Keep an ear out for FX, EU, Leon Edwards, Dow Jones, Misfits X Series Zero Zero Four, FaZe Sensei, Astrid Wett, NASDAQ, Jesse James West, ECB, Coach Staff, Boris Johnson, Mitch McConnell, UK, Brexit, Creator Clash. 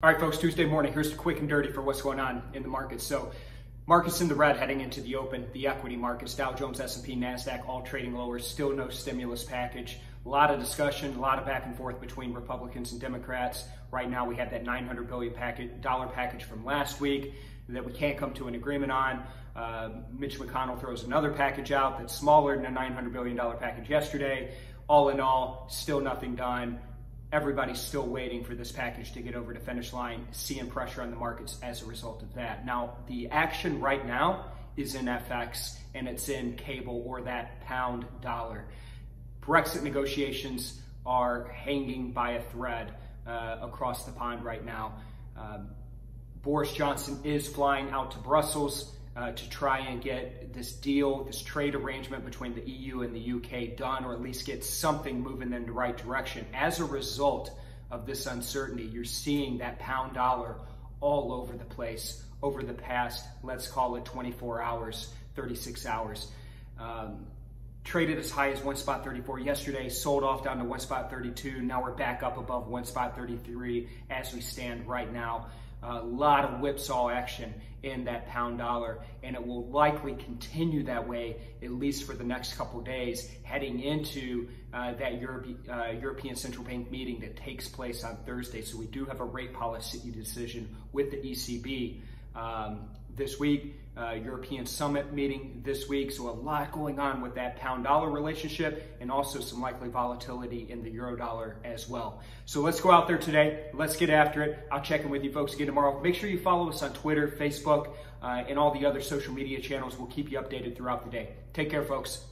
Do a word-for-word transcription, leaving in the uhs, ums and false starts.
All right, folks, Tuesday morning, here's the quick and dirty for what's going on in the markets. So markets in the red heading into the open, the equity markets, Dow Jones, S and P, NASDAQ, all trading lower, still no stimulus package. A lot of discussion, a lot of back and forth between Republicans and Democrats. Right now we have that nine hundred billion dollars package from last week that we can't come to an agreement on. Uh, Mitch McConnell throws another package out that's smaller than a nine hundred billion dollars package yesterday. All in all, still nothing done. Everybody's still waiting for this package to get over the finish line, seeing pressure on the markets as a result of that. Now, the action right now is in F X, and it's in cable, or that pound dollar. Brexit negotiations are hanging by a thread uh, across the pond right now. Um, Boris Johnson is flying out to Brussels uh, to try and get this deal, this trade arrangement between the E U and the U K done, or at least get something moving in the right direction. As a result of this uncertainty, you're seeing that pound dollar all over the place over the past, let's call it twenty-four hours, thirty-six hours. Um, Traded as high as one spot thirty-four yesterday, sold off down to one spot thirty-two. Now we're back up above one spot thirty-three as we stand right now. A lot of whipsaw action in that pound dollar, and it will likely continue that way at least for the next couple days, heading into uh, that Europe, uh, European Central Bank meeting that takes place on Thursday. So we do have a rate policy decision with the E C B. Um, this week, uh, European summit meeting this week. So a lot going on with that pound dollar relationship, and also some likely volatility in the euro dollar as well. So let's go out there today. Let's get after it. I'll check in with you folks again tomorrow. Make sure you follow us on Twitter, Facebook, uh, and all the other social media channels. We'll keep you updated throughout the day. Take care, folks.